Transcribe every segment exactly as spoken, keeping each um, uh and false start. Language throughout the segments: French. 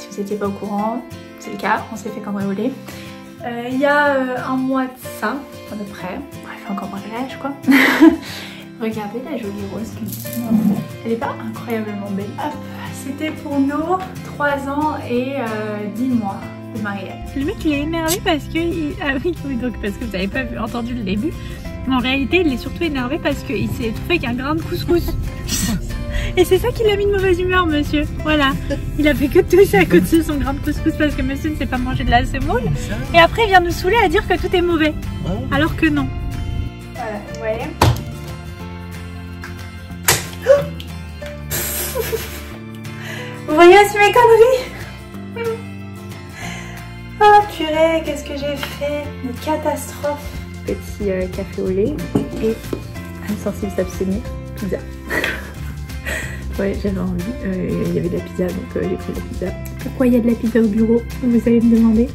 si vous n'étiez pas au courant, c'est le cas, on s'est fait cambrioler. Euh, il y a euh, un mois de ça, à peu près, bref, un cambriolage quoi. Regardez la jolie rose que j'ai. Elle n'est pas incroyablement belle. C'était pour nos trois ans et euh, dix mois de mariage. Le mec il est énervé parce que... Il... Ah oui, oui, donc parce que vous n'avez pas entendu le début. En réalité, il est surtout énervé parce qu'il s'est trouvé qu'un grain de couscous. Et c'est ça qui l'a mis de mauvaise humeur, monsieur. Voilà. Il a fait que toucher à côté son grain de couscous parce que monsieur ne s'est pas mangé de la semoule. Et après, il vient nous saouler à dire que tout est mauvais. Alors que non. Euh, ouais. Vous voyez aussi mes conneries. Oh purée, qu'est-ce que j'ai fait? Une catastrophe. Petit euh, café au lait et âme sensible s'abstenir. Pizza. Ouais, j'avais envie. Euh, il y avait de la pizza, donc euh, j'ai pris de la pizza. Pourquoi il y a de la pizza au bureau? Vous allez me demander.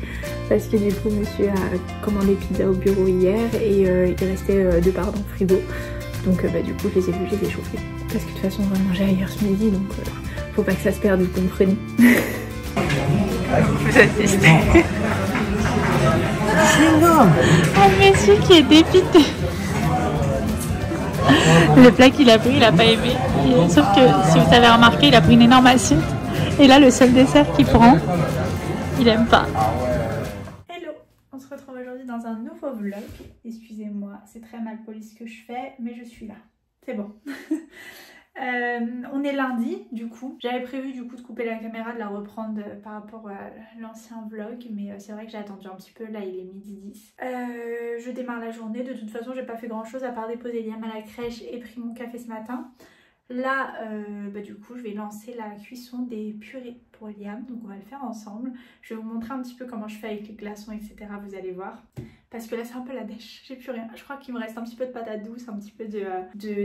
Parce que du coup, monsieur a commandé pizza au bureau hier et euh, il restait euh, deux parts dans le frigo. Donc euh, bah, du coup, je les ai vus, je les ai chauffés. Parce que de toute façon, on va manger ailleurs ce midi, donc euh, faut pas que ça se perde, vous comprenez. Vous assistez. C'est énorme. Ah, monsieur qui est dépité. Le plat qu'il a pris, il n'a pas aimé. Et, sauf que, si vous avez remarqué, il a pris une énorme assiette. Et là, le seul dessert qu'il prend, il n'aime pas. Hello, on se retrouve aujourd'hui dans un nouveau vlog. Excusez-moi, c'est très mal poli ce que je fais, mais je suis là. C'est bon. Euh, on est lundi du coup, j'avais prévu du coup de couper la caméra, de la reprendre euh, par rapport à l'ancien vlog, mais euh, c'est vrai que j'ai attendu un petit peu, là il est midi dix. Euh, je démarre la journée, de toute façon j'ai pas fait grand chose à part déposer Liam à la crèche et pris mon café ce matin. Là euh, bah, du coup je vais lancer la cuisson des purées pour Liam, donc on va le faire ensemble. Je vais vous montrer un petit peu comment je fais avec les glaçons etc, vous allez voir. Parce que là c'est un peu la dèche, j'ai plus rien. Je crois qu'il me reste un petit peu de patates douces, un petit peu de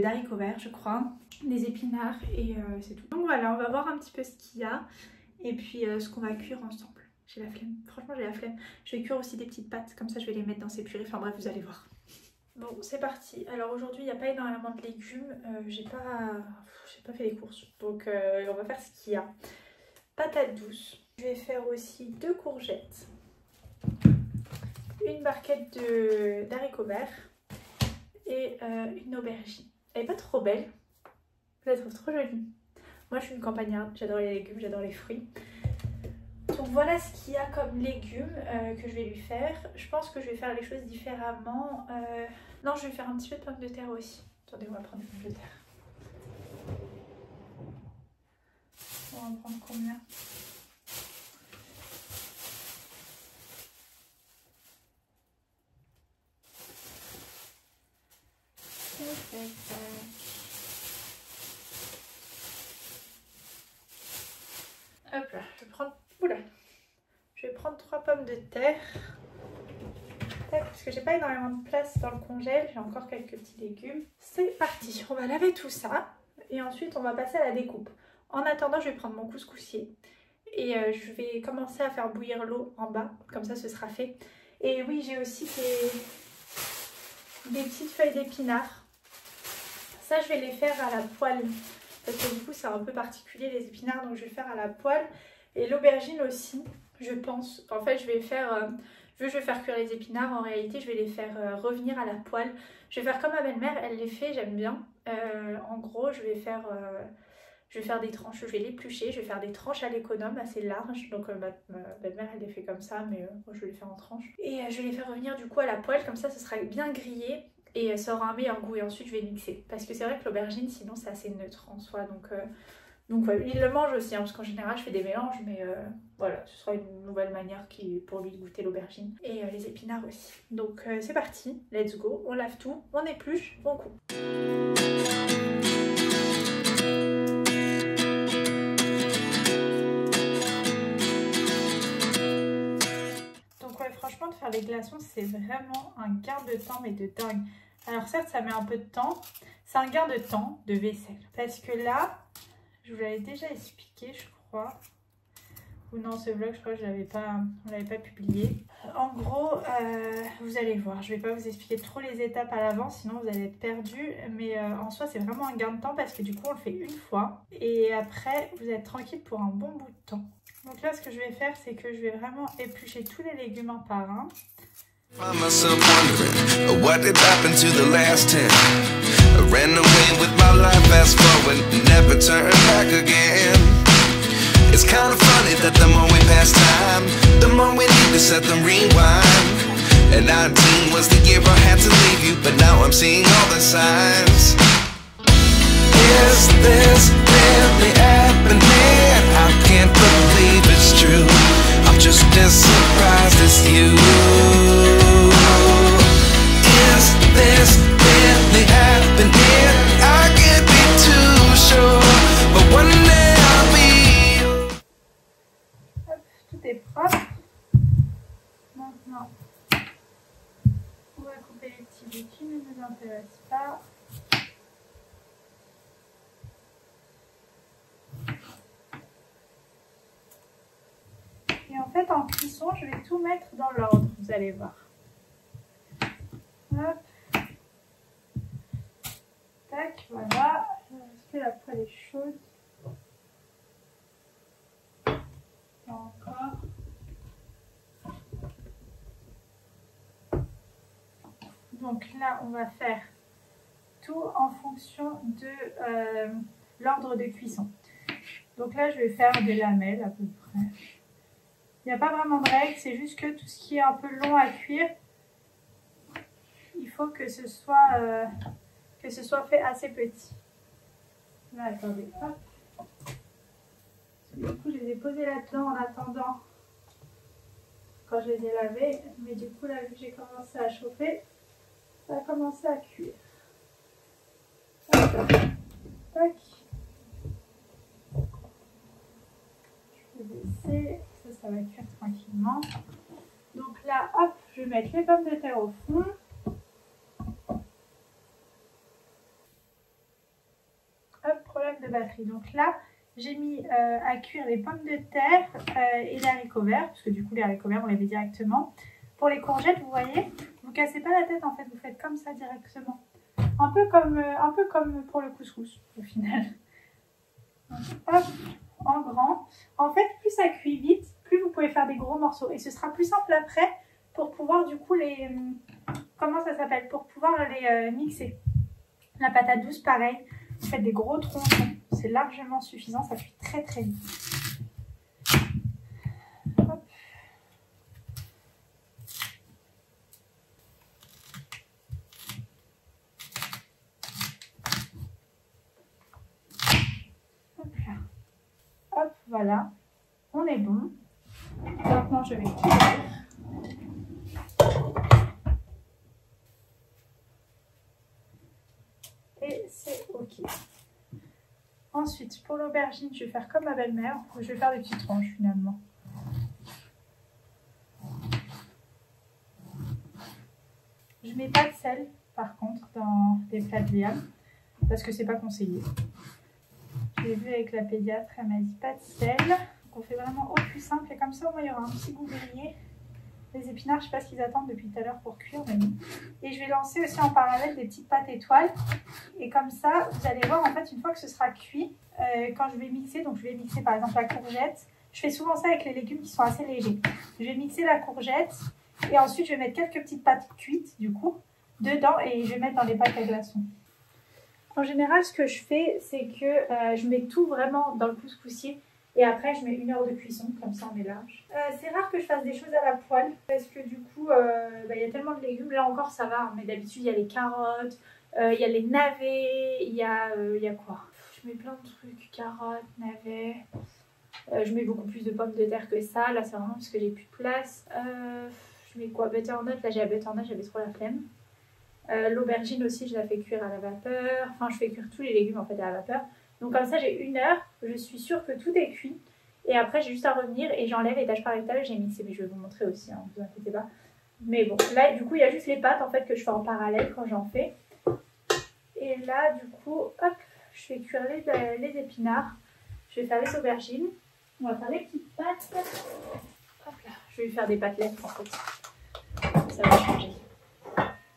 d'haricots verts je crois, des épinards et euh, c'est tout. Donc voilà, on va voir un petit peu ce qu'il y a et puis euh, ce qu'on va cuire ensemble. J'ai la flemme, franchement j'ai la flemme. Je vais cuire aussi des petites pâtes, comme ça je vais les mettre dans ces purées, enfin bref vous allez voir. Bon c'est parti, alors aujourd'hui il n'y a pas énormément de légumes, euh, j'ai pas... pas fait les courses, donc euh, on va faire ce qu'il y a. Patates douces, je vais faire aussi deux courgettes. Une barquette d'haricots verts et euh, une aubergine. Elle est pas trop belle, je la trouve trop jolie. Moi je suis une campagnarde, j'adore les légumes, j'adore les fruits. Donc voilà ce qu'il y a comme légumes euh, que je vais lui faire. Je pense que je vais faire les choses différemment. Euh... Non, je vais faire un petit peu de pommes de terre aussi. Attendez, on va prendre des pommes de terre. On va en prendre combien ? Hop là, je vais prendre... Oula. Je vais prendre trois pommes de terre. Parce que j'ai pas énormément de place dans le congèle, j'ai encore quelques petits légumes. C'est parti, on va laver tout ça et ensuite on va passer à la découpe. En attendant, je vais prendre mon couscoussier et euh, je vais commencer à faire bouillir l'eau en bas, comme ça ce sera fait. Et oui, j'ai aussi des, des petites feuilles d'épinards. Ça, je vais les faire à la poêle parce que du coup c'est un peu particulier les épinards, donc je vais le faire à la poêle. Et l'aubergine aussi, je pense. En fait, je vais faire, euh, je vais faire cuire les épinards. En réalité, je vais les faire euh, revenir à la poêle. Je vais faire comme ma belle-mère, elle les fait, j'aime bien. Euh, en gros, je vais faire, euh, je vais faire des tranches. Je vais l'éplucher. Je vais faire des tranches à l'économe, assez larges. Donc euh, ma, ma belle-mère, elle les fait comme ça, mais euh, moi, je vais les faire en tranches. Et euh, je vais les faire revenir du coup à la poêle. Comme ça, ce sera bien grillé et euh, ça aura un meilleur goût. Et ensuite, je vais mixer. Parce que c'est vrai que l'aubergine, sinon, c'est assez neutre en soi. Donc euh, Donc ouais, il le mange aussi, hein, parce qu'en général je fais des mélanges, mais euh, voilà, ce sera une nouvelle manière qui, pour lui de goûter l'aubergine. Et euh, les épinards aussi. Donc euh, c'est parti, let's go, on lave tout, on épluche, on coupe. Donc ouais, franchement de faire les glaçons c'est vraiment un gain de temps mais de dingue. Alors certes ça met un peu de temps, c'est un gain de temps de vaisselle. Parce que là... Je vous l'avais déjà expliqué, je crois. Ou non, ce vlog, je crois que je l'avais pas, on l'avait pas publié. En gros, euh, vous allez voir. Je vais pas vous expliquer trop les étapes à l'avance, sinon vous allez être perdus. Mais euh, en soi, c'est vraiment un gain de temps parce que du coup, on le fait une fois. Et après, vous êtes tranquille pour un bon bout de temps. Donc là, ce que je vais faire, c'est que je vais vraiment éplucher tous les légumes un par un. Is this really happening? I can't believe it's true. I'm just as surprised as you. Is this really happening? I can't be too sure, but one day I'll be. Hop, tout est propre. Maintenant, on va couper les petits bouts qui ne nous intéressent pas. En fait, en cuisson, je vais tout mettre dans l'ordre, vous allez voir. Hop. Tac, voilà. Est-ce que la poêle est chaude? Pas encore. Donc là, on va faire tout en fonction de euh, l'ordre de cuisson. Donc là, je vais faire des lamelles à peu près. Il n'y a pas vraiment de règle, c'est juste que tout ce qui est un peu long à cuire, il faut que ce soit, euh, que ce soit fait assez petit. Là, attendez, hop. Du coup, je les ai posés là-dedans en attendant quand je les ai lavés. Mais du coup, là, vu que j'ai commencé à chauffer, ça a commencé à cuire. Hop. Tac. Je vais laisser. Ça va cuire tranquillement. Donc là, hop, je vais mettre les pommes de terre au fond. Hop, problème de batterie. Donc là, j'ai mis euh, à cuire les pommes de terre euh, et les haricots verts, parce que du coup, les haricots verts, on les met directement. Pour les courgettes, vous voyez, vous cassez pas la tête en fait, vous faites comme ça directement. Un peu comme, euh, un peu comme pour le couscous, au final. Donc, hop, en grand. En fait, plus ça cuit vite, plus vous pouvez faire des gros morceaux et ce sera plus simple après pour pouvoir du coup les euh, comment ça s'appelle pour pouvoir les euh, mixer. La patate douce pareil, vous faites des gros tronçons, c'est largement suffisant, ça cuit très très vite. Hop. Hop là. Hop, voilà, on est bon. Maintenant, je vais couvrir. Et c'est ok. Ensuite, pour l'aubergine, je vais faire comme ma belle-mère. Je vais faire des petites tranches, finalement. Je ne mets pas de sel, par contre, dans les plats de Liam, parce que c'est pas conseillé. J'ai vu avec la pédiatre, elle m'a dit pas de sel. Donc on fait vraiment au plus simple et comme ça au moins il y aura un petit goût grillé. Les épinards, je ne sais pas ce qu'ils attendent depuis tout à l'heure pour cuire. Mais... Et je vais lancer aussi en parallèle des petites pâtes étoiles. Et comme ça, vous allez voir en fait une fois que ce sera cuit, euh, quand je vais mixer, donc je vais mixer par exemple la courgette. Je fais souvent ça avec les légumes qui sont assez légers. Je vais mixer la courgette et ensuite je vais mettre quelques petites pâtes cuites du coup dedans et je vais mettre dans les pâtes à glaçons. En général, ce que je fais, c'est que euh, je mets tout vraiment dans le couscoussier. Et après, je mets une heure de cuisson, comme ça on est large. Euh, c'est rare que je fasse des choses à la poêle, parce que du coup, euh, bah, y a tellement de légumes. Là encore, ça va, mais d'habitude, il y a les carottes, il euh, y a les navets, il y, euh, y a quoi? Je mets plein de trucs, carottes, navets. Euh, je mets beaucoup plus de pommes de terre que ça. Là, c'est vraiment parce que j'ai plus de place. Euh, je mets quoi? Butternut. Là, j'ai la butternut, j'avais trop la flemme. Euh, L'aubergine aussi, je la fais cuire à la vapeur. Enfin, je fais cuire tous les légumes en fait à la vapeur. Donc comme ça j'ai une heure, je suis sûre que tout est cuit et après j'ai juste à revenir et j'enlève étage par étage, j'ai mixé, mais je vais vous montrer aussi, hein, vous inquiétez pas. Mais bon, là du coup il y a juste les pâtes en fait que je fais en parallèle quand j'en fais. Et là du coup, hop, je fais cuire les, les épinards, je vais faire les aubergines, on va faire les petites pâtes. Hop là, je vais lui faire des pâtes lettres en fait, ça va changer.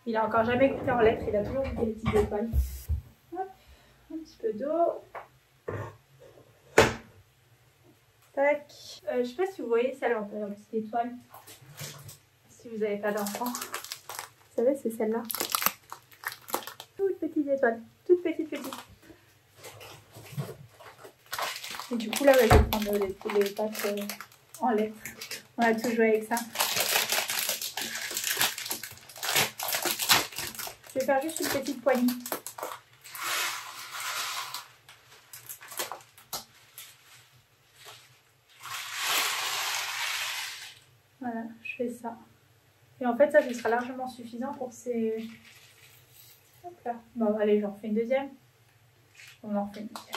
Il a encore jamais goûté en lettres, il a toujours goûté les petites étoiles. Un petit peu d'eau. Tac. Euh, je ne sais pas si vous voyez ça, alors la petite étoile, si vous n'avez pas d'enfant. Vous savez, c'est celle-là. Toutes petites étoiles, toutes petites petites. Et du coup, là, ouais, je vais prendre les, les pâtes euh, en lettres. On a tout joué avec ça. Je vais faire juste une petite poignée. Voilà, je fais ça. Et en fait, ça, ce sera largement suffisant pour ces... Hop là. Bon, allez, j'en refais une deuxième. On en refait une deuxième.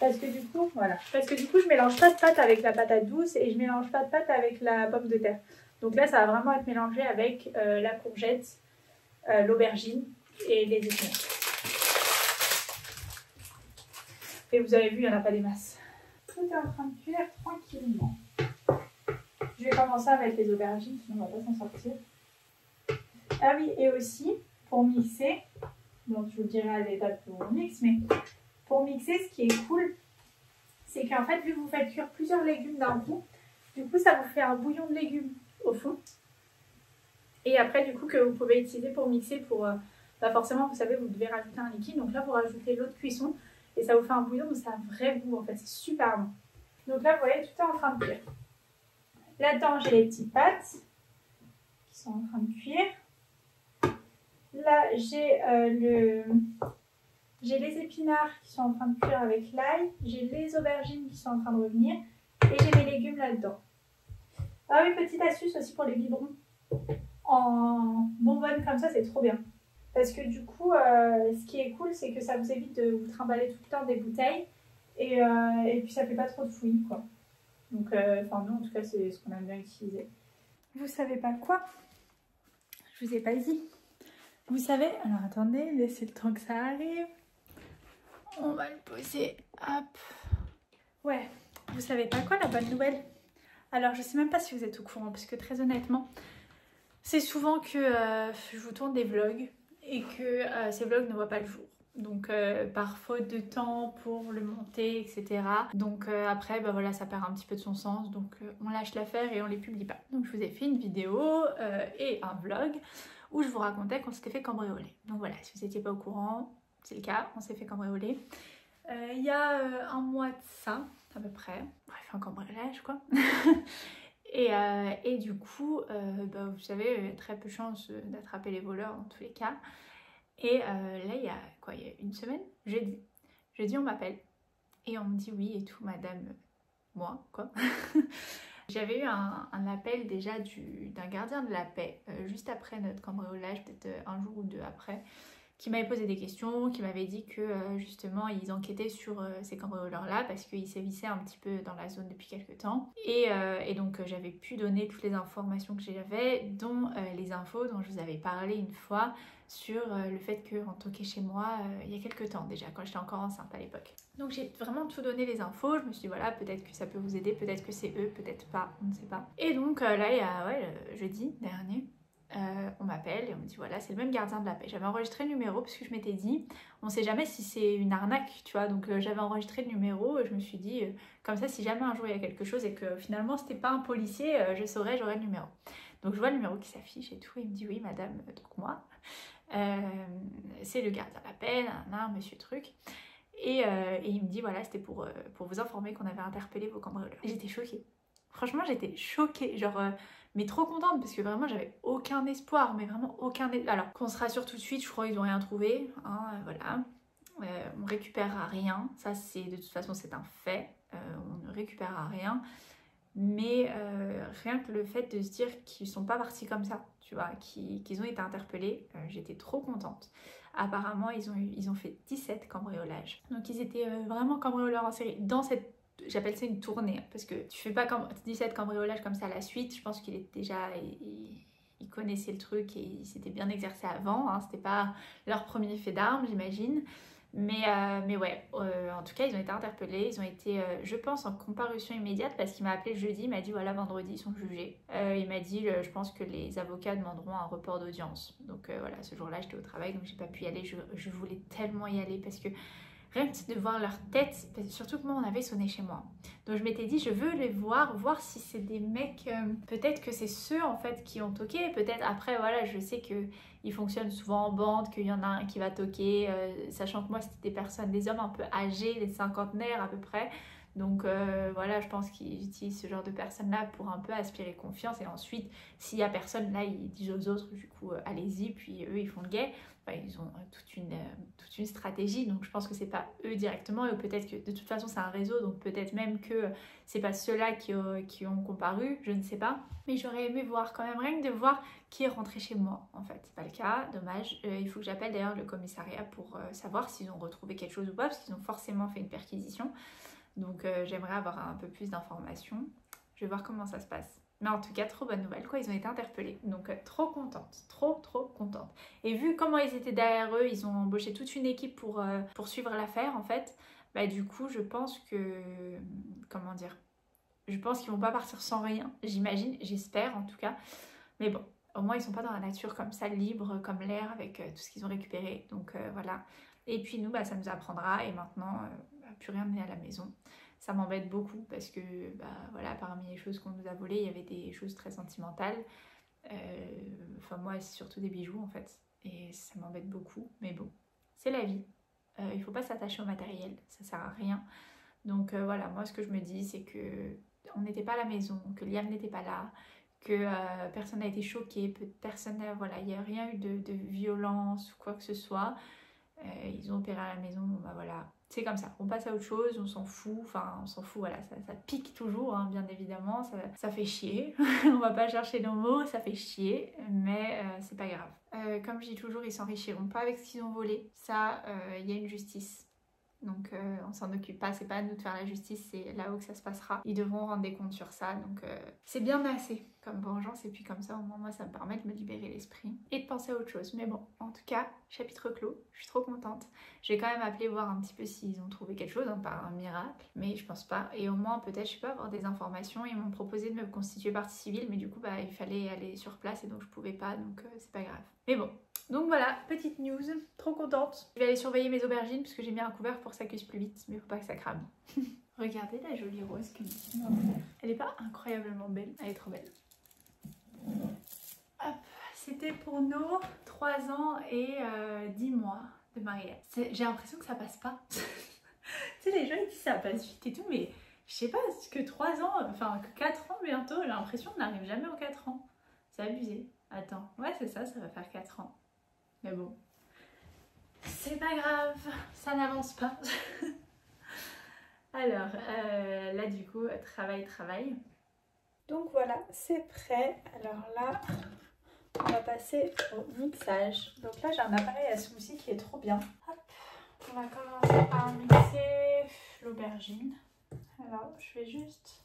Parce que du coup, voilà. Parce que du coup, je mélange pas de pâte avec la patate douce et je mélange pas de pâte avec la pomme de terre. Donc là, ça va vraiment être mélangé avec euh, la courgette, euh, l'aubergine et les épinards. Et vous avez vu, il n'y en a pas des masses. Tout est en train de cuire tranquillement. Je vais commencer avec les aubergines, sinon on ne va pas s'en sortir. Ah oui, et aussi, pour mixer, donc je vous dirai à l'étape où on mixe, mais pour mixer, ce qui est cool, c'est qu'en fait, vu que vous faites cuire plusieurs légumes d'un coup, du coup, ça vous fait un bouillon de légumes au fond. Et après, du coup, que vous pouvez utiliser pour mixer, pour... Euh, bah forcément, vous savez, vous devez rajouter un liquide, donc là, vous rajoutez l'eau de cuisson, et ça vous fait un bouillon, mais ça a un vrai goût, en fait, c'est super bon. Donc là, vous voyez, tout est en train de cuire. Là-dedans, j'ai les petites pâtes qui sont en train de cuire. Là, j'ai euh, le... j'ai les épinards qui sont en train de cuire avec l'ail. J'ai les aubergines qui sont en train de revenir. Et j'ai mes légumes là-dedans. Ah oui, petite astuce aussi pour les biberons. En bonbonne comme ça, c'est trop bien. Parce que du coup, euh, ce qui est cool, c'est que ça vous évite de vous trimballer tout le temps des bouteilles. Et, euh, et puis, ça fait pas trop de fouillis, quoi. Donc, euh, enfin, nous, en tout cas, c'est ce qu'on aime bien utiliser. Vous savez pas quoi? Je vous ai pas dit. Vous savez... Alors, attendez, laissez le temps que ça arrive. On va le poser. Hop. Ouais. Vous savez pas quoi, la bonne nouvelle? Alors, je sais même pas si vous êtes au courant, parce que très honnêtement, c'est souvent que euh, je vous tourne des vlogs et que euh, ces vlogs ne voient pas le jour. Donc euh, par faute de temps pour le monter, et cetera. Donc euh, après, bah voilà, ça perd un petit peu de son sens. Donc euh, on lâche l'affaire et on les publie pas. Donc je vous ai fait une vidéo euh, et un vlog où je vous racontais qu'on s'était fait cambrioler. Donc voilà, si vous n'étiez pas au courant, c'est le cas, on s'est fait cambrioler. Euh, il y a euh, un mois de ça, à peu près. Bref, un cambriolage quoi. et, euh, et du coup, euh, bah, vous savez, très peu de chance d'attraper les voleurs dans tous les cas. Et euh, là, il y a quoi, il y a une semaine, jeudi, jeudi on m'appelle et on me dit oui et tout, madame, moi, quoi. J'avais eu un, un appel déjà du, d'un gardien de la paix, euh, juste après notre cambriolage, peut-être un jour ou deux après, qui m'avait posé des questions, qui m'avait dit que euh, justement ils enquêtaient sur euh, ces cambrioleurs-là parce qu'ils sévissaient un petit peu dans la zone depuis quelques temps. Et, euh, et donc euh, j'avais pu donner toutes les informations que j'avais, dont euh, les infos dont je vous avais parlé une fois sur euh, le fait qu'on toquait chez moi euh, il y a quelques temps déjà, quand j'étais encore enceinte à l'époque. Donc j'ai vraiment tout donné les infos, je me suis dit voilà, peut-être que ça peut vous aider, peut-être que c'est eux, peut-être pas, on ne sait pas. Et donc euh, là, il y a ouais, le jeudi dernier, Euh, on m'appelle et on me dit voilà, c'est le même gardien de la paix. J'avais enregistré le numéro parce que je m'étais dit on sait jamais si c'est une arnaque, tu vois, donc euh, j'avais enregistré le numéro et je me suis dit euh, comme ça si jamais un jour il y a quelque chose et que finalement c'était pas un policier, euh, je saurais, j'aurais le numéro. Donc je vois le numéro qui s'affiche et tout, et il me dit oui madame, euh, donc moi euh, c'est le gardien de la paix, un monsieur truc. Et, euh, et il me dit voilà, c'était pour, euh, pour vous informer qu'on avait interpellé vos cambrioleurs. J'étais choquée. Franchement, j'étais choquée, genre, euh, mais trop contente parce que vraiment, j'avais aucun espoir, mais vraiment aucun espoir. Alors, qu'on se rassure tout de suite, je crois qu'ils n'ont rien trouvé, hein, euh, voilà. Euh, on récupérera rien, ça c'est, de toute façon, c'est un fait, euh, on ne récupérera rien. Mais euh, rien que le fait de se dire qu'ils ne sont pas partis comme ça, tu vois, qu'ils qu'ils ont été interpellés, euh, j'étais trop contente. Apparemment, ils ont, eu, ils ont fait dix-sept cambriolages. Donc, ils étaient euh, vraiment cambrioleurs en série dans cette... J'appelle ça une tournée, parce que tu fais pas dix-sept cambriolages comme ça à la suite. Je pense qu'il était déjà... Il, il connaissait le truc et il s'était bien exercé avant. Hein. C'était pas leur premier fait d'armes, j'imagine. Mais, euh, mais ouais, euh, en tout cas, ils ont été interpellés. Ils ont été, euh, je pense, en comparution immédiate parce qu'il m'a appelé jeudi. Il m'a dit, voilà, vendredi, ils sont jugés. Euh, il m'a dit, euh, je pense que les avocats demanderont un report d'audience. Donc euh, voilà, ce jour-là, j'étais au travail, donc j'ai pas pu y aller. Je, je voulais tellement y aller parce que... rien que devant leur tête, surtout que moi on avait sonné chez moi. Donc je m'étais dit je veux les voir, voir si c'est des mecs, euh, peut-être que c'est ceux en fait qui ont toqué, peut-être après voilà je sais qu'ils fonctionnent souvent en bande, qu'il y en a un qui va toquer, euh, sachant que moi c'était des personnes, des hommes un peu âgés, des cinquantenaires à peu près. Donc euh, voilà, je pense qu'ils utilisent ce genre de personnes-là pour un peu aspirer confiance. Et ensuite, s'il n'y a personne, là, ils disent aux autres, du coup, euh, allez-y. Puis eux, ils font le guet. Enfin, ils ont euh, toute, une, euh, toute une stratégie. Donc je pense que c'est pas eux directement. Et peut-être que de toute façon, c'est un réseau. Donc peut-être même que c'est pas ceux-là qui, euh, qui ont comparu. Je ne sais pas. Mais j'aurais aimé voir quand même, rien que de voir qui est rentré chez moi, en fait. C'est pas le cas, dommage. Euh, il faut que j'appelle d'ailleurs le commissariat pour euh, savoir s'ils ont retrouvé quelque chose ou pas. Parce qu'ils ont forcément fait une perquisition. Donc euh, j'aimerais avoir un peu plus d'informations. Je vais voir comment ça se passe. Mais en tout cas, trop bonne nouvelle quoi, ils ont été interpellés. Donc euh, trop contente, trop trop contente. Et vu comment ils étaient derrière eux, ils ont embauché toute une équipe pour, euh, pour suivre l'affaire en fait. Bah du coup, je pense que... Comment dire? Je pense qu'ils vont pas partir sans rien, j'imagine, j'espère en tout cas. Mais bon, au moins ils sont pas dans la nature comme ça, libre, comme l'air, avec euh, tout ce qu'ils ont récupéré. Donc euh, voilà. Et puis nous, bah, ça nous apprendra et maintenant... Euh, plus rien n'est à la maison. Ça m'embête beaucoup parce que bah, voilà, parmi les choses qu'on nous a volées, il y avait des choses très sentimentales. Euh, enfin moi, c'est surtout des bijoux en fait. Et ça m'embête beaucoup. Mais bon, c'est la vie. Euh, il faut pas s'attacher au matériel. Ça sert à rien. Donc euh, voilà, moi ce que je me dis, c'est que on n'était pas à la maison, que Liam n'était pas là, que euh, personne n'a été choqué, personne n'a... Voilà, il n'y a rien eu de, de violence ou quoi que ce soit. Euh, ils ont opéré à la maison, bah voilà. C'est comme ça, on passe à autre chose, on s'en fout, enfin on s'en fout, voilà, ça, ça pique toujours, hein, bien évidemment, ça, ça fait chier, on va pas chercher nos mots, ça fait chier, mais euh, c'est pas grave. Euh, comme je dis toujours, ils s'enrichiront pas avec ce qu'ils ont volé, ça, il euh, y a une justice, donc euh, on s'en occupe pas, c'est pas à nous de faire la justice, c'est là-haut que ça se passera, ils devront rendre des comptes sur ça, donc euh, c'est bien assez comme vengeance, et puis comme ça, au moins, moi, ça me permet de me libérer l'esprit et de penser à autre chose. Mais bon, en tout cas, chapitre clos, je suis trop contente. Je vais quand même appeler voir un petit peu s'ils ont trouvé quelque chose, hein, par un miracle, mais je pense pas. Et au moins, peut-être, je peux avoir des informations. Ils m'ont proposé de me constituer partie civile, mais du coup, bah, il fallait aller sur place et donc je pouvais pas, donc euh, c'est pas grave. Mais bon, donc voilà, petite news, trop contente. Je vais aller surveiller mes aubergines, parce que j'ai mis un couvert pour que ça cuise plus vite, mais faut pas que ça crame. Regardez la jolie rose que nous avons. Elle est pas incroyablement belle, elle est trop belle. C'était pour nous trois ans et euh, dix mois de mariage. J'ai l'impression que ça passe pas. Tu sais, les gens ils disent ça passe vite et tout, mais je sais pas, que trois ans, enfin que quatre ans bientôt, j'ai l'impression qu'on n'arrive jamais aux quatre ans. C'est abusé. Attends, ouais c'est ça, ça va faire quatre ans. Mais bon, c'est pas grave, ça n'avance pas. Alors, euh, là du coup, travail, travail. Donc voilà, c'est prêt. Alors là, on va passer au mixage. Donc là, j'ai un appareil à smoothie qui est trop bien. Hop. On va commencer par mixer l'aubergine. Alors, je vais juste...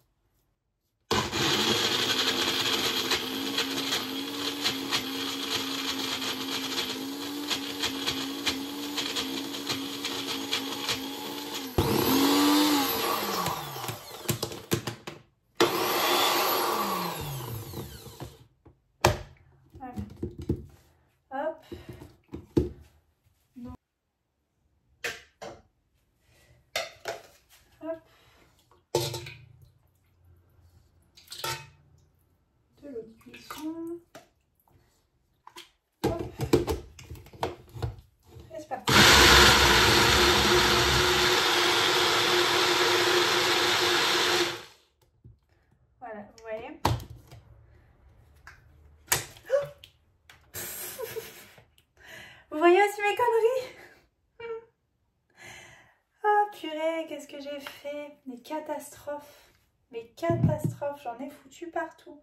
Qu'est-ce que j'ai fait? Des catastrophes. Mes catastrophes, j'en ai foutu partout.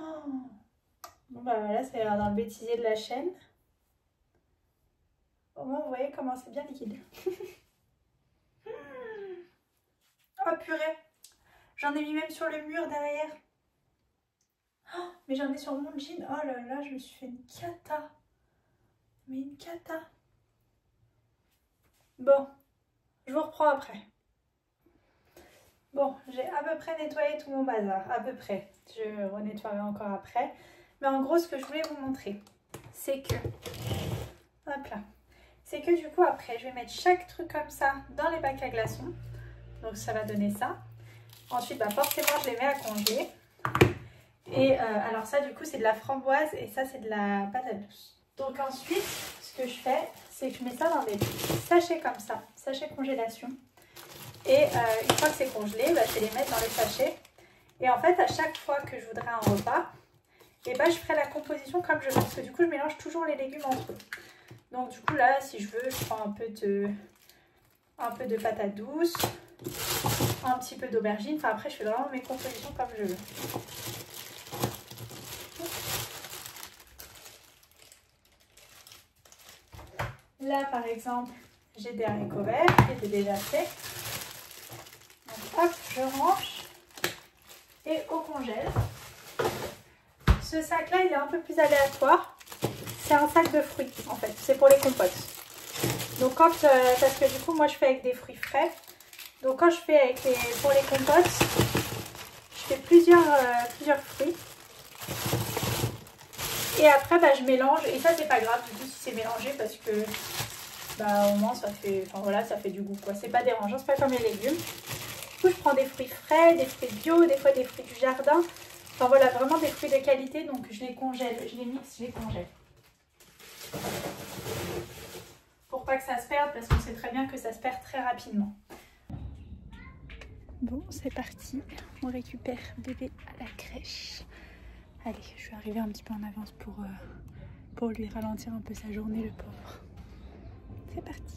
Oh. Bon bah voilà, ça va dans le bêtisier de la chaîne. Au moins, vous voyez comment c'est bien liquide. Oh purée. J'en ai mis même sur le mur derrière. Oh, mais j'en ai sur mon jean. Oh là là, je me suis fait une cata. Mais une cata. Bon, je vous reprends après. Bon, j'ai à peu près nettoyé tout mon bazar, à peu près. Je renettoierai encore après. Mais en gros, ce que je voulais vous montrer, c'est que... Hop là. c'est que du coup après je vais mettre chaque truc comme ça dans les bacs à glaçons, donc ça va donner ça. Ensuite bah forcément je les mets à congeler. Et euh, alors ça du coup c'est de la framboise et ça c'est de la patate douce. Donc ensuite ce que je fais c'est que je mets ça dans des sachets comme ça, sachets congélation. Et euh, une fois que c'est congelé, bah, je vais les mettre dans le sachet. Et en fait à chaque fois que je voudrais un repas, et bah, je ferai la composition comme je veux. Parce que du coup je mélange toujours les légumes entre eux. Donc du coup là si je veux je prends un peu de, un peu de patate douce, un petit peu d'aubergine. Enfin après je fais vraiment mes compositions comme je veux. Là par exemple j'ai des haricots verts qui étaient déjà faits. Hop, je range et au congèle. Ce sac là il est un peu plus aléatoire, c'est un sac de fruits en fait, c'est pour les compotes. Donc quand, euh, parce que du coup moi je fais avec des fruits frais, donc quand je fais avec les, pour les compotes, je fais plusieurs, euh, plusieurs fruits. Et après bah, je mélange, et ça c'est pas grave du tout si c'est mélangé parce que bah, au moins ça fait, enfin, voilà, ça fait du goût quoi, c'est pas dérangeant, c'est pas comme les légumes. Je prends des fruits frais, des fruits bio, des fois des fruits du jardin. Enfin voilà, vraiment des fruits de qualité. Donc je les congèle, je les mixe, je les congèle. Pour pas que ça se perde, parce qu'on sait très bien que ça se perd très rapidement. Bon, c'est parti. On récupère bébé à la crèche. Allez, je suis arrivée un petit peu en avance pour, euh, pour lui ralentir un peu sa journée, le pauvre. C'est parti.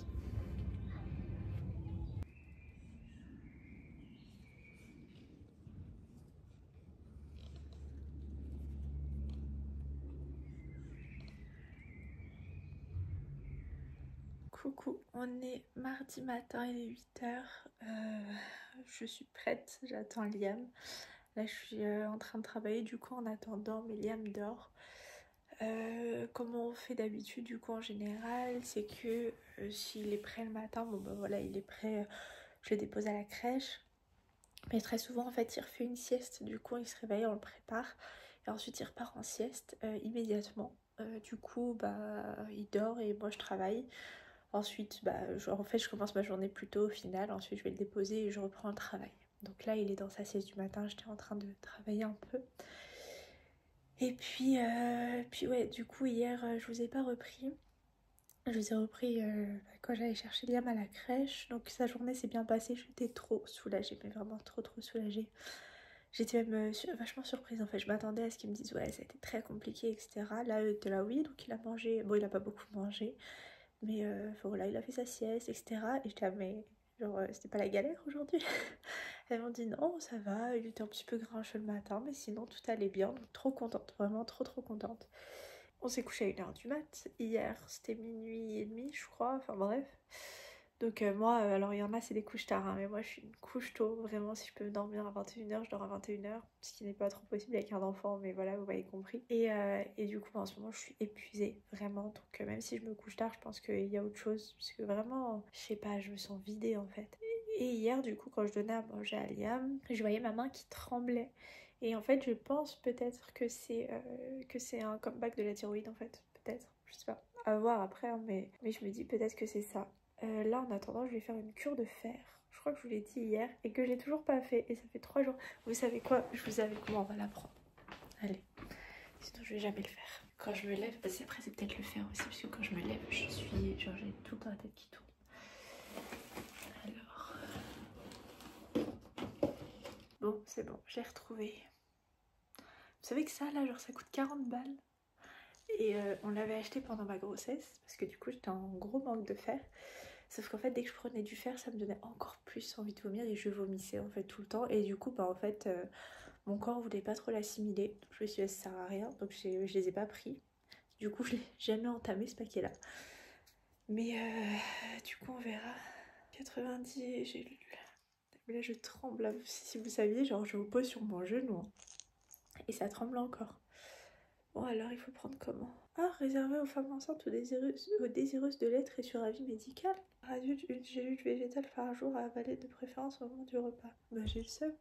Coucou, on est mardi matin, il est huit heures, euh, je suis prête, j'attends Liam. Là je suis euh, en train de travailler du coup en attendant, mais Liam dort. Euh, comment on fait d'habitude du coup en général, c'est que euh, s'il est prêt le matin, bon ben voilà il est prêt, euh, je le dépose à la crèche. Mais très souvent en fait il refait une sieste, du coup il se réveille, on le prépare. Et ensuite il repart en sieste euh, immédiatement, euh, du coup bah il dort et moi je travaille. Ensuite, bah, je, en fait, je commence ma journée plus tôt au final. Ensuite, je vais le déposer et je reprends le travail. Donc là, il est dans sa sieste du matin. J'étais en train de travailler un peu. Et puis, euh, puis ouais, du coup, hier, je vous ai pas repris. Je vous ai repris euh, quand j'allais chercher Liam à la crèche. Donc sa journée s'est bien passée. J'étais trop soulagée, mais vraiment trop, trop soulagée. J'étais même euh, vachement surprise en fait. Je m'attendais à ce qu'ils me disent, ouais, ça a été très compliqué, et cetera. Là, eux, t'es là, oui, donc il a mangé. Bon, il a pas beaucoup mangé. Mais euh, voilà, il a fait sa sieste, et cetera. Et j'étais là, mais genre, euh, c'était pas la galère aujourd'hui. Elles m'ont dit non, ça va, il était un petit peu grincheux le matin, mais sinon tout allait bien. Donc trop contente, vraiment trop trop contente. On s'est couché à une heure du mat. Hier, c'était minuit et demi, je crois. Enfin bref. Donc euh, moi, euh, alors il y en a, c'est des couches tard, hein, mais moi je suis une couche tôt. Vraiment, si je peux dormir à vingt et une heures, je dors à vingt et une heures. Ce qui n'est pas trop possible avec un enfant, mais voilà, vous m'avez compris. Et, euh, et du coup, bah, en ce moment, je suis épuisée, vraiment. Donc euh, même si je me couche tard, je pense qu'il y a autre chose. Parce que vraiment, je sais pas, je me sens vidée en fait. Et hier, du coup, quand je donnais à manger à Liam, je voyais ma main qui tremblait. Et en fait, je pense peut-être que c'est euh, que c'est un comeback de la thyroïde en fait. Peut-être, je sais pas. À voir après, hein, mais, mais je me dis peut-être que c'est ça. Euh, là en attendant je vais faire une cure de fer, je crois que je vous l'ai dit hier et que j'ai toujours pas fait et ça fait trois jours. Vous savez quoi, je vous avais comment on va la prendre. Allez, sinon je vais jamais le faire. Quand je me lève, parce que après c'est peut-être le faire aussi parce que quand je me lève je suis genre j'ai tout dans la tête qui tourne. Alors, bon c'est bon, j'ai retrouvé. Vous savez que ça là genre ça coûte quarante balles. Et euh, on l'avait acheté pendant ma grossesse parce que du coup j'étais en gros manque de fer. Sauf qu'en fait dès que je prenais du fer ça me donnait encore plus envie de vomir et je vomissais en fait tout le temps. Et du coup bah en fait euh, mon corps voulait pas trop l'assimiler. Je me suis dit ça sert à rien donc je les ai pas pris. Du coup je l'ai jamais entamé ce paquet là. Mais euh, du coup on verra. quatre-vingt-dix j'ai lu. Là je tremble là, si vous saviez genre je vous pose sur mon genou. Hein. Et ça tremble encore. Bon alors il faut prendre comment? Ah, réservé aux femmes enceintes, aux désireuses, aux désireuses de l'être et sur avis médical. Adulte, une gélule végétale par jour à avaler de préférence au moment du repas. Bah j'ai le seum.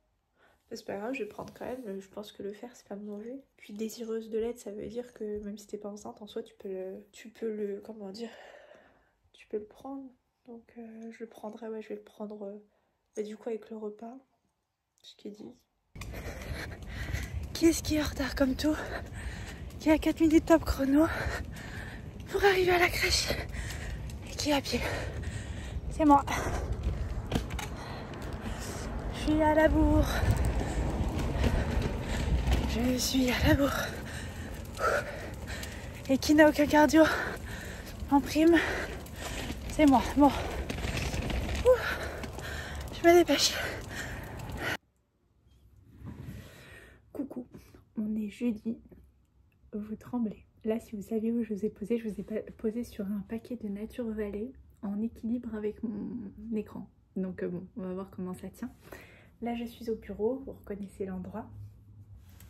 C'est pas grave, je vais prendre quand même, je pense que le fer c'est pas manger. Puis désireuse de l'être, ça veut dire que même si t'es pas enceinte, en soi tu peux le... Tu peux le... Comment dire? Tu je peux le prendre. Donc euh, je le prendrai, ouais, je vais le prendre euh, bah, du coup avec le repas. Ce qu'ils disent. Qui est-ce qui est en retard comme tout? Qui a quatre minutes top chrono pour arriver à la crèche? Et qui est à pied? C'est moi. Je suis à la bourre. Je suis à la bourre. Et qui n'a aucun cardio en prime, c'est moi. Bon. Ouh. Je me dépêche. Coucou, on est jeudi. Vous tremblez. Là, si vous saviez où je vous ai posé, je vous ai posé sur un paquet de Nature Valley en équilibre avec mon écran. Donc euh, bon, on va voir comment ça tient. Là, je suis au bureau, vous reconnaissez l'endroit.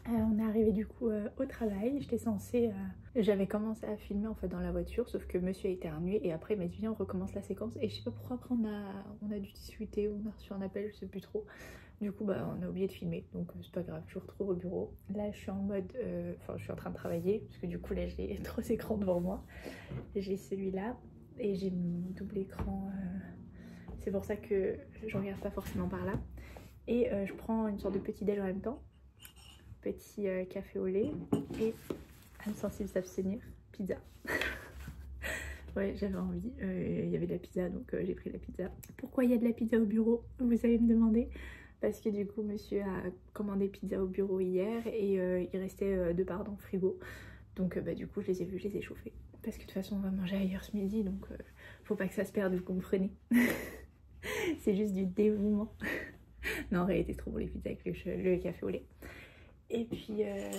Euh, on est arrivé du coup euh, au travail. J'étais censée... Euh... J'avais commencé à filmer en fait dans la voiture, sauf que monsieur a éternué et après il m'a dit viens on recommence la séquence. Et je sais pas pourquoi après on a, on a dû discuter, on a reçu un appel, je sais plus trop. Du coup bah on a oublié de filmer, donc c'est pas grave, je vous retrouve au bureau. Là je suis en mode... Euh... Enfin je suis en train de travailler, parce que du coup là j'ai trois écrans devant moi. J'ai celui-là et j'ai mon double écran... Euh... C'est pour ça que je regarde pas forcément par là. Et euh, je prends une sorte de petit déj en même temps. Petit euh, café au lait et âme sensible s'abstenir, pizza. Ouais, j'avais envie, il euh, y avait de la pizza donc euh, j'ai pris la pizza. Pourquoi il y a de la pizza au bureau, vous allez me demander? Parce que du coup monsieur a commandé pizza au bureau hier et euh, il restait euh, deux parts dans le frigo. Donc euh, bah, du coup je les ai vus, je les ai chauffés. Parce que de toute façon on va manger ailleurs ce midi donc euh, faut pas que ça se perde, vous comprenez. C'est juste du dévouement. Non en réalité c'est trop bon les pizzas avec le, le café au lait. Et puis, euh,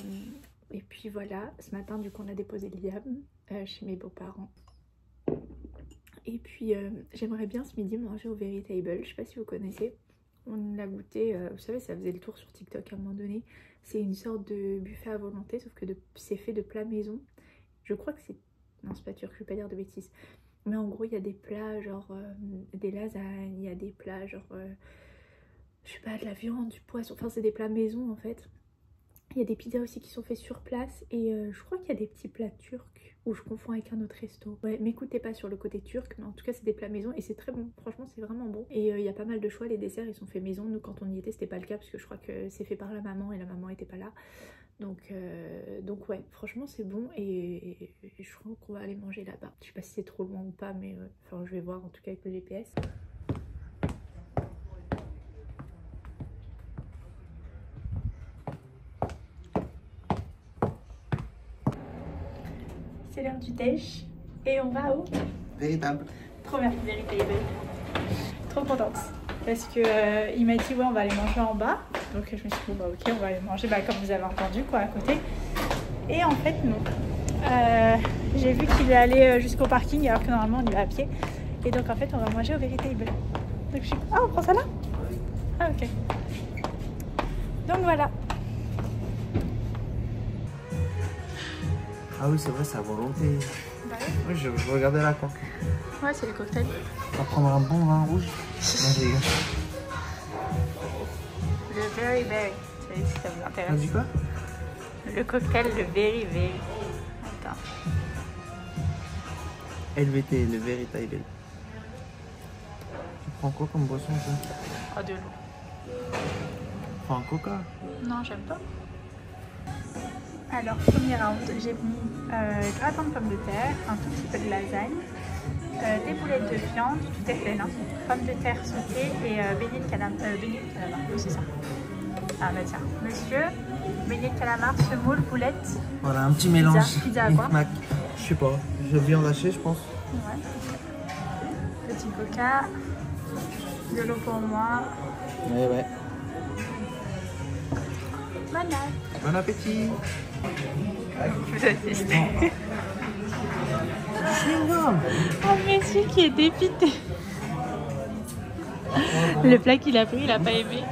et puis voilà, ce matin du coup on a déposé Liam euh, chez mes beaux-parents. Et puis euh, j'aimerais bien ce midi manger au Véritable, je sais pas si vous connaissez. On l'a goûté, euh, vous savez ça faisait le tour sur TikTok à un moment donné. C'est une sorte de buffet à volonté sauf que c'est fait de plats maison. Je crois que c'est... Non c'est pas turc, je vais pas dire de bêtises. Mais en gros il y a des plats genre euh, des lasagnes, il y a des plats genre... Euh, je sais pas, de la viande, du poisson, enfin c'est des plats maison en fait. Il y a des pizzas aussi qui sont faites sur place et euh, je crois qu'il y a des petits plats turcs ou je confonds avec un autre resto. Ouais, m'écoutez pas sur le côté turc, mais en tout cas c'est des plats maison et c'est très bon, franchement c'est vraiment bon. Et il euh, y a pas mal de choix, les desserts ils sont faits maison, nous quand on y était c'était pas le cas parce que je crois que c'est fait par la maman et la maman était pas là. Donc, euh, donc ouais, franchement c'est bon et, et, et je crois qu'on va aller manger là-bas. Je sais pas si c'est trop loin ou pas mais euh, enfin, je vais voir en tout cas avec le G P S. C'est l'heure du déj et on va au Véritable. Première Véritable. Trop contente parce que euh, il m'a dit ouais on va aller manger en bas donc je me suis dit bon bah ok on va aller manger bah, comme vous avez entendu quoi à côté et en fait non euh, j'ai vu qu'il allait jusqu'au parking alors que normalement on y va à pied et donc en fait on va manger au Véritable donc je suis ah on prend ça là ah ok donc voilà. Ah oui, c'est vrai, c'est à volonté. Bah ouais. Oui, je, je regardais là quoi. Ouais, c'est le cocktail. On va prendre un bon vin rouge. Allez, les gars. Le Very Very. Vous savez si ça vous intéresse. On dit quoi? Le cocktail, le Very Very. Attends. L V T, le Véritable. Tu prends quoi comme boisson toi? Ah, de l'eau. Tu prends un coca? Non, j'aime pas. Alors, premier round, j'ai mis euh, gratin de pommes de terre, un tout petit peu de lasagne, euh, des boulettes de viande, tout est plein, hein, pommes de terre sautées et euh, beignet de calamar. Euh, beignet de calamar, oui, c'est ça. Ah, bah tiens, monsieur, beignet de calamar, semoule, boulettes. Voilà, un petit mélange. Pizza, pizza à quoi? Mac. Je sais pas, j'ai bien lâché, je pense. Ouais. Petit coca, de l'eau pour moi. Ouais, ouais. Bon appétit. Bon appétit. Vous assistez. C'est énorme. Oh monsieur qui est dépité. Le plat qu'il a pris, il a pas aimé.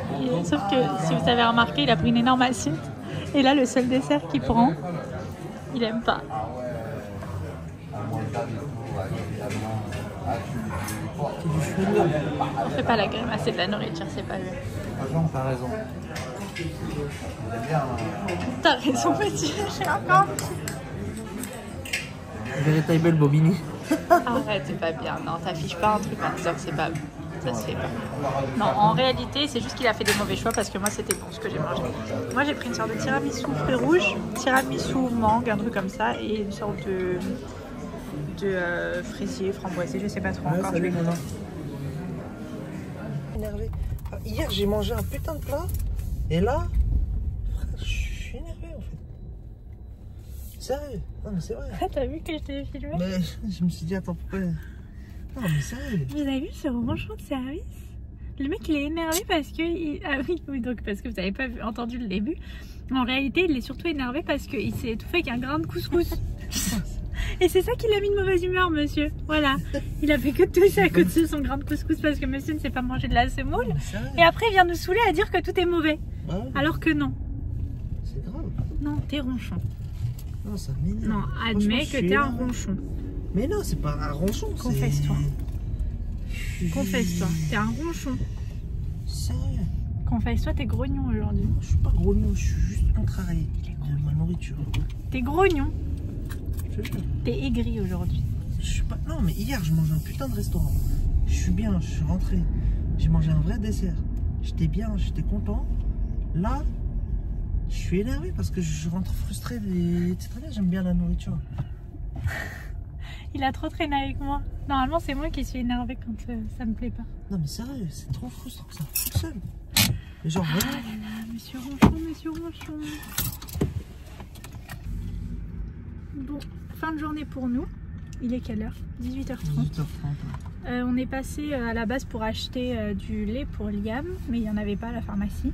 Sauf que si vous avez remarqué, il a pris une énorme assiette. Et là, le seul dessert qu'il prend, il aime pas. On fait pas la grimace, c'est de la nourriture, c'est pas lui. T'as raison. T'as raison, petit, j'ai encore. Véritable Bobini. Arrête, c'est pas bien. Non, t'affiches pas un truc à dix heures, c'est pas bon. Ça se fait pas. Non, en réalité, c'est juste qu'il a fait des mauvais choix parce que moi, c'était bon ce que j'ai mangé. Moi, j'ai pris une sorte de tiramisu fruits rouges, tiramisu mangue, un truc comme ça, et une sorte de, de euh, fraisier, framboisé, je sais pas trop encore. Salut, Nana. Énervé. Hier, j'ai mangé un putain de plat, et là, je suis énervé en fait. Sérieux? Non mais c'est vrai. Ah, t'as vu que je t'ai filmé? Mais je me suis dit attends pourquoi. Non mais sérieux. Vous avez vu ce remanchement de service? Le mec il est énervé parce que... Il... Ah oui, oui, donc parce que vous n'avez pas entendu le début. En réalité il est surtout énervé parce qu'il s'est étouffé avec un grain de couscous. Et c'est ça qui l'a mis de mauvaise humeur monsieur. Voilà. Il a fait que tout ça à côté de son grain de couscous parce que monsieur ne s'est pas mangé de la semoule. Et après il vient nous saouler à dire que tout est mauvais. Ouais. Alors que non. C'est grave. Non, t'es ronchon. Non, ça m'énerve. Non, admets que t'es un ronchon. Mais non, c'est pas un ronchon. Confesse-toi. Confesse-toi, t'es un ronchon. Sérieux? Confesse-toi, t'es grognon aujourd'hui. Non, je suis pas grognon, je suis juste contrarié. Il est grognon. Ma nourriture. T'es grognon. Je te jure. T'es aigri aujourd'hui. Je suis pas. Non, mais hier, je mangeais un putain de restaurant. Je suis bien, je suis rentré. J'ai mangé un vrai dessert. J'étais bien, j'étais content. Là. Je suis énervée parce que je rentre frustrée des... C'est très bien, j'aime bien la nourriture. Il a trop traîné avec moi. Normalement, c'est moi qui suis énervée quand euh, ça me plaît pas. Non mais sérieux, c'est trop frustrant que ça fout tout seul. Mais genre ah vraiment... là là, monsieur Ronchon, monsieur Ronchon. Bon, fin de journée pour nous. Il est quelle heure? dix-huit heures trente. dix-huit heures trente. Euh, on est passé à la base pour acheter euh, du lait pour Liam, mais il n'y en avait pas à la pharmacie.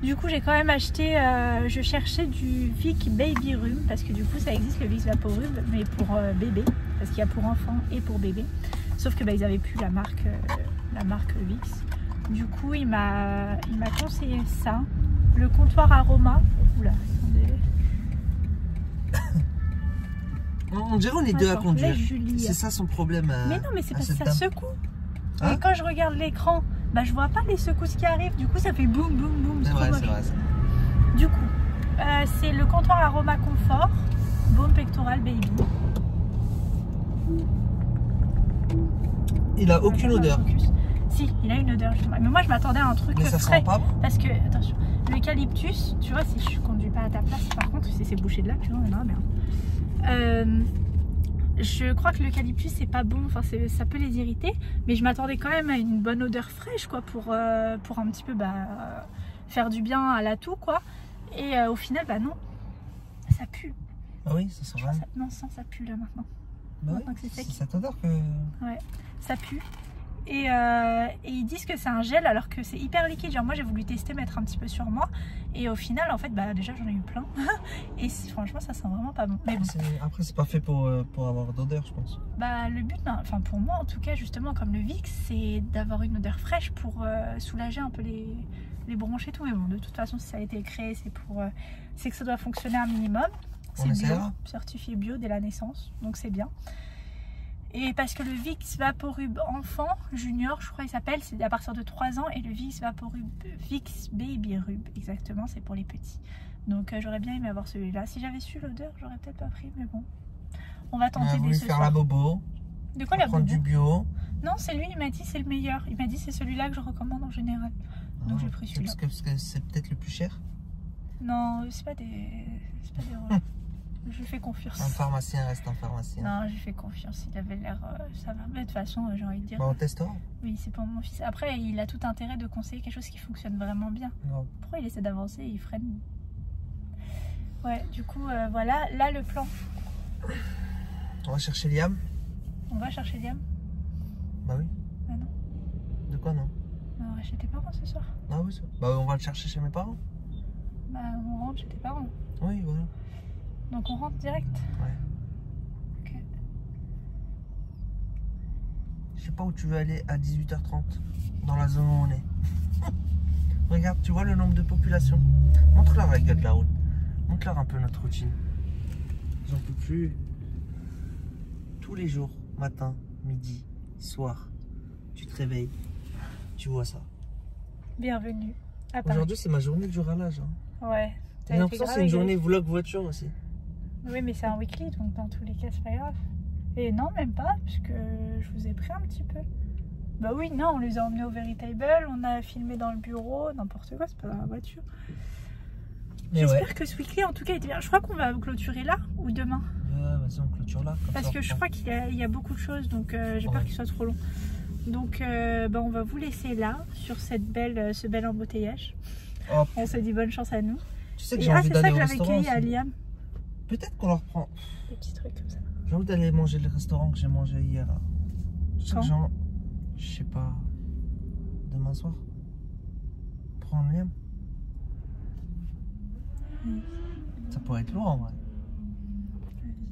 Du coup j'ai quand même acheté, euh, je cherchais du Vicks BabyRub parce que du coup ça existe le Vicks VapoRub mais pour euh, bébé, parce qu'il y a pour enfants et pour bébé. Sauf que bah, ils n'avaient plus la marque, euh, la marque Vicks. Du coup il m'a conseillé ça, le Comptoir Aroma. Oula, attendez. On dirait on est deux à conduire. C'est ça son problème. À, mais non mais c'est parce que ça dame. secoue. Hein? Et quand je regarde l'écran, bah je vois pas les secousses qui arrivent, du coup ça fait boum boum boum. C'est vrai, c'est vrai. Du coup, euh, c'est le Comptoir Aroma Confort, baume pectoral baby. Il a aucune odeur. Si, il a une odeur justement. Mais moi je m'attendais à un truc. Mais ça frais, sent pas bon. Parce que, attention, l'eucalyptus, tu vois, si je conduis pas à ta place, par contre, si c'est bouché de là, tu vois, on a merde. Euh, Je crois que l'eucalyptus c'est pas bon, enfin ça peut les irriter, mais je m'attendais quand même à une bonne odeur fraîche quoi pour, euh, pour un petit peu bah, euh, faire du bien à la toux quoi. Et euh, au final bah non, ça pue. Ah oui, ça sent rien. Non, ça, ça pue là maintenant. Bah maintenant oui, c'est cette odeur que. Ouais, ça pue. Et, euh, et ils disent que c'est un gel alors que c'est hyper liquide. Genre moi j'ai voulu tester, mettre un petit peu sur moi. Et au final en fait bah déjà j'en ai eu plein. Et franchement ça sent vraiment pas bon. Mais bon. Après c'est pas fait pour, pour avoir d'odeur je pense. Bah le but, enfin pour moi en tout cas justement comme le Vicks, c'est d'avoir une odeur fraîche pour euh, soulager un peu les, les bronches et tout. Mais bon de toute façon si ça a été créé c'est pour euh, c'est que ça doit fonctionner un minimum. C'est bio, certifié bio dès la naissance, donc c'est bien. Et parce que le Vicks VapoRub enfant, junior je crois il s'appelle, c'est à partir de trois ans. Et le Vicks VapoRub, Vicks BabyRub exactement, c'est pour les petits. Donc euh, j'aurais bien aimé avoir celui-là. Si j'avais su l'odeur, j'aurais peut-être pas pris. Mais bon, on va tenter des ce faire soir. La bobo. De quoi la bobo? Du bio. Non c'est lui, il m'a dit c'est le meilleur. Il m'a dit c'est celui-là que je recommande en général. Donc ah, j'ai pris celui-là. Parce que c'est peut-être le plus cher. Non, c'est pas des... C'est pas des... Hum. Je lui fais confiance. Un pharmacien reste un pharmacien. Non, je lui fais confiance. Il avait l'air. Euh, ça va. Mais de toute façon, euh, j'ai envie de dire. Bah, on testera. Oui, c'est pour mon fils. Après, il a tout intérêt de conseiller quelque chose qui fonctionne vraiment bien. Non. Pourquoi il essaie d'avancer et il freine? Ouais, du coup, euh, voilà. Là, le plan. On va chercher Liam. On va chercher Liam. Bah oui. Bah non. De quoi non? On va chez tes parents ce soir. Ah oui, bah on va le chercher chez mes parents. Bah on rentre chez tes parents. Oui, voilà. Donc on rentre direct? Ouais. Ok. Je sais pas où tu veux aller à dix-huit heures trente, dans la zone où on est. Regarde, tu vois le nombre de populations. Montre-leur la gueule de la route. Montre-leur un peu notre routine. J'en peux plus. Tous les jours, matin, midi, soir, tu te réveilles, tu vois ça. Bienvenue à Paris. Aujourd'hui, c'est ma journée du ralage. Hein. Ouais. J'ai l'impression que c'est une journée vlog voiture aussi. Oui mais c'est un weekly donc dans tous les cas c'est pas grave. Et non, même pas, puisque je vous ai pris un petit peu. Bah oui, non, on les a emmenés au Véritable, on a filmé dans le bureau, n'importe quoi, c'est pas dans la voiture. J'espère ouais. que ce week-end, en tout cas, était bien. Je crois qu'on va clôturer là ou demain. Euh, Vas-y, on clôture là. Comme Parce ça, que je crois qu'il y, y a beaucoup de choses, donc euh, j'ai oh, peur ouais. qu'il soit trop long. Donc, euh, bah, on va vous laisser là, sur cette belle, ce bel embouteillage. Oh. On se dit bonne chance à nous. Tu sais que j'ai ah, envie d'aller au restaurant. C'est ça que j'avais cueilli à Liam. Peut-être qu'on leur prend des petits trucs comme ça. J'ai envie d'aller manger le restaurant que j'ai mangé hier. Quand genre, je sais pas, demain soir. Prendre Liam. Mmh. Ça pourrait être lourd en vrai.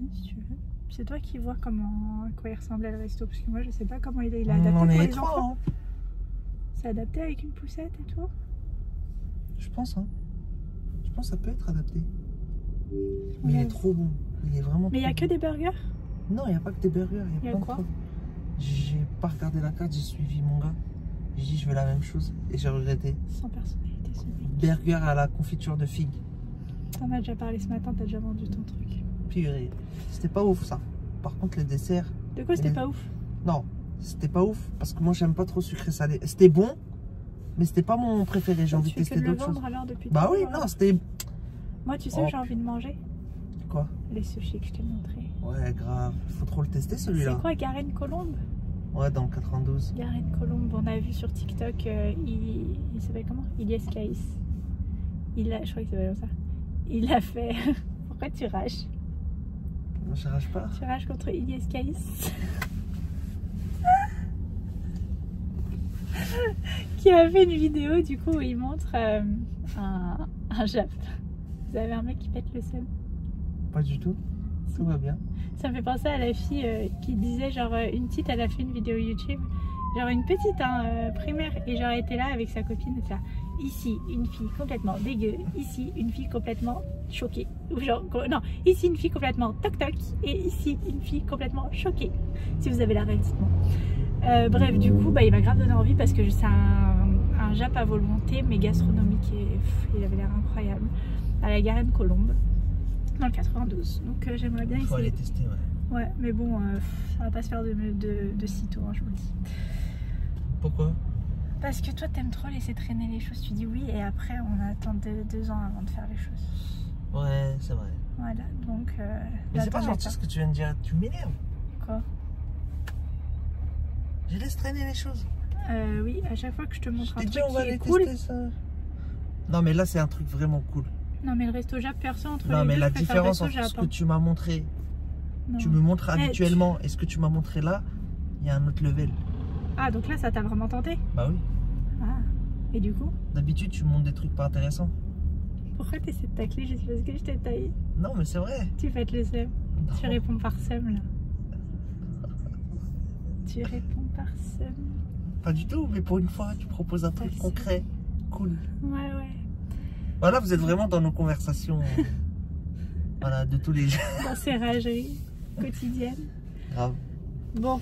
Vas-y si tu veux. C'est toi qui vois comment, à quoi il ressemblait le resto, parce que moi je sais pas comment il est. Il a adapté on pour les trois, enfants. Hein. C'est adapté avec une poussette et tout. Je pense, hein. Je pense que ça peut être adapté. Mais yes. il est trop bon. Il est vraiment Mais il n'y a bon. que des burgers? Non, il n'y a pas que des burgers. Il y a, y a quoi? J'ai pas regardé la carte, j'ai suivi mon gars. J'ai dit je veux la même chose et j'ai regretté. Sans personnalité, ce mec. Burger à la confiture de figues. T'en as déjà parlé ce matin, t'as déjà vendu ton truc. Purée. C'était pas ouf ça. Par contre, les desserts. De quoi c'était les... pas ouf? Non, c'était pas ouf parce que moi j'aime pas trop sucré salé. C'était bon, mais c'était pas mon préféré. J'ai envie de tester d'autres choses. Bah oui, non, c'était. Moi, tu sais, oh. j'ai envie de manger. Quoi? Les sushis que je t'ai montré. Ouais, grave. Faut trop le tester celui-là. C'est quoi, Garenne-Colombes? Ouais, dans le quatre-vingt-douze. Garenne-Colombes, on a vu sur TikTok. Euh, il, il s'appelle comment? Ilias Caïs. Il a, je crois qu'il s'appelle comme ça. Il a fait. Pourquoi tu rages? Non, je rage pas. Tu rages contre Ilias Caïs. Qui a fait une vidéo du coup où il montre euh, un, un Jap. Vous avez un mec qui pète le seum? Pas du tout, tout va bien. Ça me fait penser à la fille euh, qui disait, genre une petite, elle a fait une vidéo YouTube, genre une petite hein, euh, primaire, et genre elle était là avec sa copine, ça. Ici une fille complètement dégueu, ici une fille complètement choquée, ou genre non, ici une fille complètement toc toc, et ici une fille complètement choquée. Si vous avez la réussite. Euh, bref, du coup, bah, il m'a grave donné envie parce que c'est un, un Jap à volonté, mais gastronomique, et pff, il avait l'air incroyable. À la Garenne-Colombes, dans le quatre-vingt-douze. Donc euh, j'aimerais bien essayer. Faut aller tester, ouais. Ouais, mais bon, euh, ça va pas se faire de, de, de sitôt, hein, je vous le dis. Pourquoi? Parce que toi, t'aimes trop laisser traîner les choses. Tu dis oui, et après, on attend deux, deux ans avant de faire les choses. Ouais, c'est vrai. Voilà, donc. Euh, mais c'est pas gentil ce que tu viens de dire. Tu m'énerves. Quoi? Je laisse traîner les choses. Euh, oui, à chaque fois que je te montre je un truc dit, on va qui aller est cool. Ça. Non, mais là, c'est un truc vraiment cool. Non mais le resto Jap perso entre non, les deux. Non mais la différence entre ce que tu m'as montré, non. tu me montres hey, habituellement tu... et ce que tu m'as montré là, il y a un autre level. Ah donc là ça t'a vraiment tenté? Bah oui. Ah et du coup? D'habitude tu montres des trucs pas intéressants. Pourquoi t'essaies de tacler juste parce que je t'ai taillé? Non mais c'est vrai. Tu fais le seum. Tu réponds par seum là. Tu réponds par seum. Pas du tout mais pour une fois tu proposes un truc concret, cool. Ouais ouais. Voilà, vous êtes vraiment dans nos conversations voilà, de tous les jours. Dans ces rageries quotidiennes. Grave. Bon.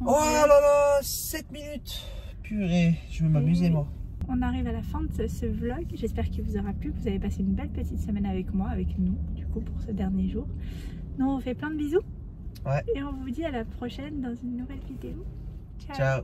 Oh là là, sept minutes. Purée, je vais m'amuser moi. On arrive à la fin de ce, ce vlog. J'espère qu'il vous aura plu, que vous avez passé une belle petite semaine avec moi, avec nous, du coup, pour ce dernier jour. Nous, on vous fait plein de bisous. Ouais. Et on vous dit à la prochaine dans une nouvelle vidéo. Ciao. Ciao.